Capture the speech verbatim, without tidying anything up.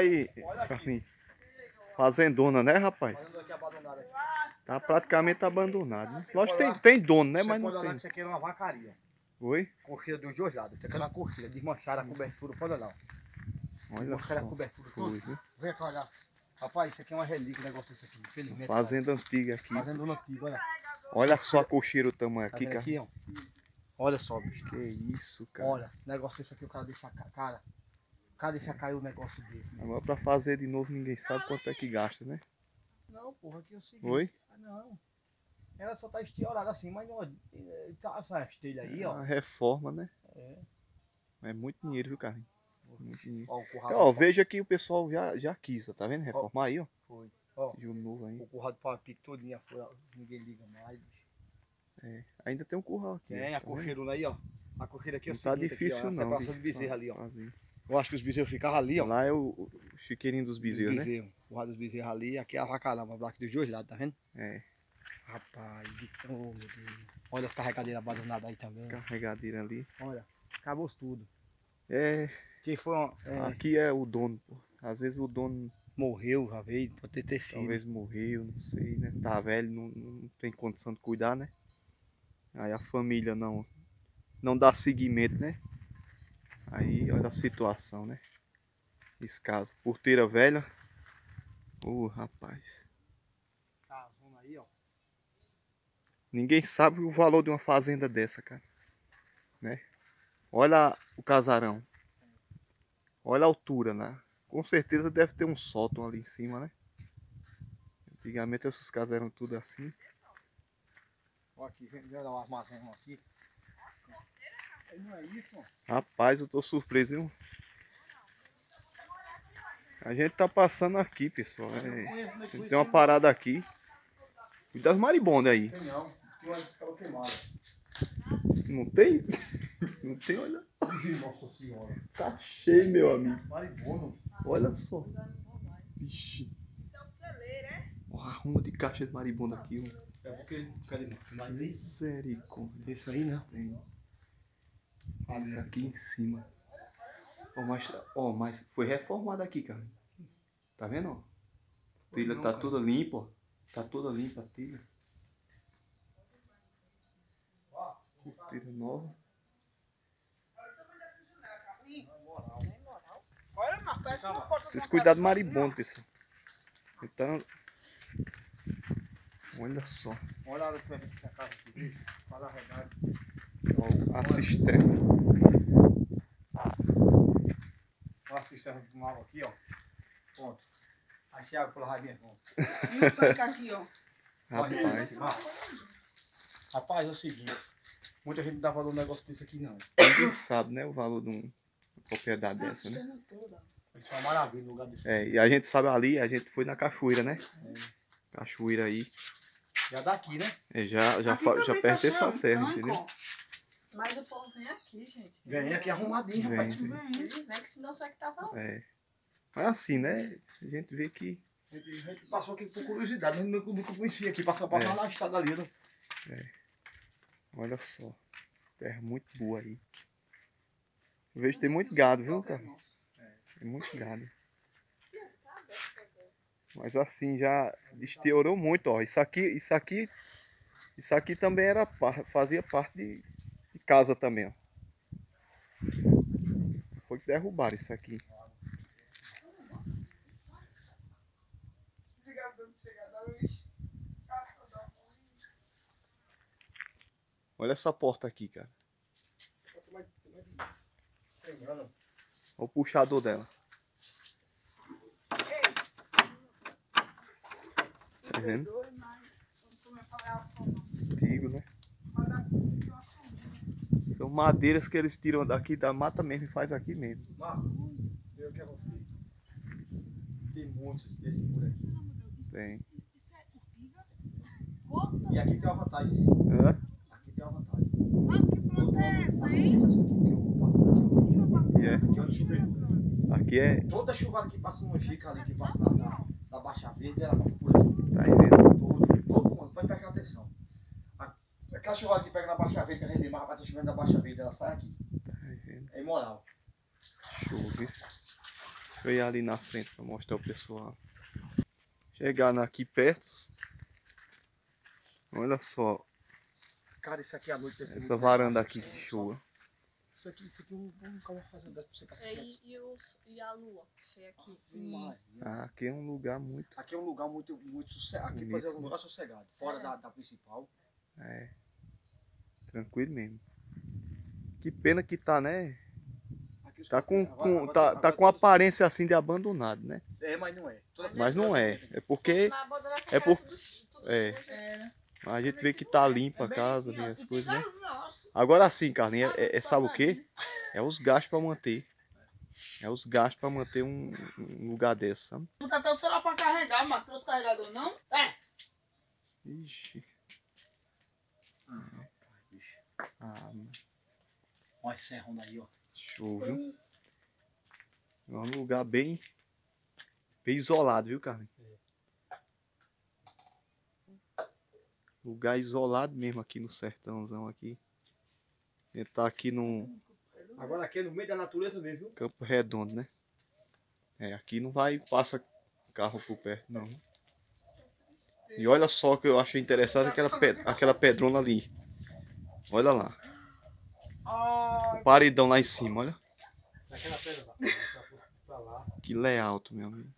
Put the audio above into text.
Aí, Carlinhos, fazendona, né, rapaz? Tá praticamente abandonado, né? Lógico que tem, tem dono, né? Mas não tem. Pode olhar que isso aqui era uma vacaria. Oi? Cocheira dos dois lados. Isso aqui era uma cocheira. Desmancharam a cobertura, pode olhar. Desmancharam a cobertura toda. Vem cá olhar. Rapaz, isso aqui é uma relíquia, o negócio desse aqui, infelizmente. Fazenda antiga aqui. Fazenda antiga, olha. Olha só a cocheira, o tamanho aqui, cara. Aqui, ó. Olha só, bicho. Que isso, cara. Olha, o negócio desse aqui, o cara deixa a cara. Cara, deixa cair o negócio desse. Né? Agora pra fazer de novo ninguém sabe quanto é que gasta, né? Não, porra, aqui é o seguinte. Oi? Ah, não. Ela só tá estiolada assim, mas ó, tá essa telha aí, é ó. Uma reforma, né? É. É muito dinheiro, viu, Carlinhos? Muito dinheiro. Ó, o currado. Ó, veja que o pessoal já, já quis, tá vendo? Reformar ó, aí, ó. Foi. Ó, de um novo aí. O curral de pau pique todinha fora, ninguém liga mais, bicho. É. Ainda tem um curral aqui. Tem, né? A tá cocheirona aí, ó. A cocheira aqui é o seguinte. Não tá difícil aqui, ó, não. A separação de bezerro ali, ó. Fazer. Eu acho que os bezerros ficavam ali, ó. Lá é o, o chiqueirinho dos bezerros, né? Bezerro. O raio dos bezerros ali, aqui é a vacalama, aqui dos dois lados, tá vendo? É. Rapaz, então, oh, meu Deus. Olha as carregadeiras abandonadas aí também. As carregadeiras ali. Olha, acabou tudo. É. Que foi uma, é. Aqui é o dono, pô. Às vezes o dono morreu, já veio, pode ter sido. Talvez morreu, não sei, né? Tá velho, não, não tem condição de cuidar, né? Aí a família não, não dá seguimento, né? Aí, olha a situação, né? Esse caso, porteira velha. Ô, oh, rapaz. Tá, vamos aí, ó. Ninguém sabe o valor de uma fazenda dessa, cara. Né? Olha o casarão. Olha a altura, né? Com certeza deve ter um sótão ali em cima, né? Antigamente essas casas eram tudo assim. Olha aqui, vem dar um armazém aqui. Não é isso, mano? Rapaz, eu tô surpreso, viu? A gente tá passando aqui, pessoal. É... Conheço, conheço, tem uma parada aqui. E das maribondas aí. Tem não, não tem? Não tem, olha. Nossa senhora. Tá cheio, meu amigo. Maribondo. Olha só. Vixe. Isso é um celeiro, é? Olha a ruma de caixa de maribondo aqui, ó. É porque ele não tem. Misericórdia. Isso aí não tem. Isso aqui em cima. Ó, oh, mas, oh, mas foi reformado aqui, cara. Tá vendo? A telha tá toda limpa. Tá toda limpa a telha. Telha nova. Vocês cuidado do maribondo, pessoal. Então... Olha só. Olha a serviço da casa aqui. Fala a verdade. A cisterna. Olha a cisterna de uma água aqui, ó. Pronto. Achei água pela radinha, irmão. E o tanque aqui, ó. Rapaz. Rapaz, é o seguinte. Muita gente não dá valor no negócio desse aqui, não. Ninguém sabe, né, o valor de uma propriedade dessa, né? Isso é uma maravilha, no lugar desse. É, e a gente sabe ali, a gente foi na cachoeira, né? É. Cachoeira aí. Já daqui, né? É, já já, já pertence essa terra, entendeu? Mas o povo vem aqui, gente. Vem aqui arrumadinho, vem, rapaz. Vem, vem. Vem que senão só que tava... É. Mas assim, né? A gente vê que... A gente, a gente passou aqui por curiosidade. A gente nunca conhecia aqui. Passou pra lá na estrada ali. Né? É. Olha só. Terra muito boa aí. Eu vejo que tem muito gado, viu, cara? É. Tem muito gado. Mas assim, já deteriorou muito, ó. Isso aqui... Isso aqui, isso aqui também era, fazia parte de... casa também, ó. Foi que derrubaram isso aqui. Olha essa porta aqui, cara. Olha o puxador dela. Tá vendo? Antigo, né? São madeiras que eles tiram daqui da mata mesmo e faz aqui mesmo. Marco, eu quero você. Tem muitos desse por aqui. Tem. E aqui tem uma vantagem. Hã? Aqui tem uma vantagem. Mas que planta é essa, hein? Essa aqui que eu vou partir. Aqui é. Toda chuvada que passa no Angica ali, que passa na, na Baixa Verde, ela passa por aqui. Tá aí vendo? Todo, todo mundo, pode prestar atenção. Aquela churrada que pega na Baixa Verde, que a gente demais, rapaz, tá chovendo na Baixa Verde, ela sai aqui. Tá vendo? É imoral. Deixa eu ver. Deixa eu ir ali na frente para mostrar o pessoal. Chegar aqui perto. Olha só. Cara, isso aqui à noite deve ser essa varanda aqui, que show. Isso aqui, isso aqui eu nunca vou fazer pra você passar. É, e, os, e a lua, cheia aqui. Ah, aqui é um lugar muito... Aqui é um lugar muito, muito sossegado. Aqui, por exemplo, é um lugar sossegado. Fora é. da, da principal. É. Tranquilo mesmo. Que pena que tá, né? Tá com, com, tá, tá com aparência assim de abandonado, né? É, mas não é. Mas não é. É porque... É porque... É. é. Mas a gente vê que tá limpa a casa, vê as coisas, né? Agora sim, Carlinhos, é, é, sabe o quê? É os gastos para manter. É os gastos para manter um, um lugar desse, sabe? Não tá até o celular para carregar, mas trouxe carregador não? É! Ixi. Ah, bicho. Ah, mano. Olha esse serrão daí, ó. Show, viu? É um lugar bem, bem isolado, viu, Carlinhos? Lugar isolado mesmo aqui no sertãozão aqui. Ele tá aqui no... Agora aqui é no meio da natureza mesmo, viu? Campo Redondo, né? É, aqui não vai passa carro por perto, não. E olha só que eu achei interessante aquela, ped... aquela pedrona ali. Olha lá. O paredão lá em cima, olha. Que layout, meu amigo.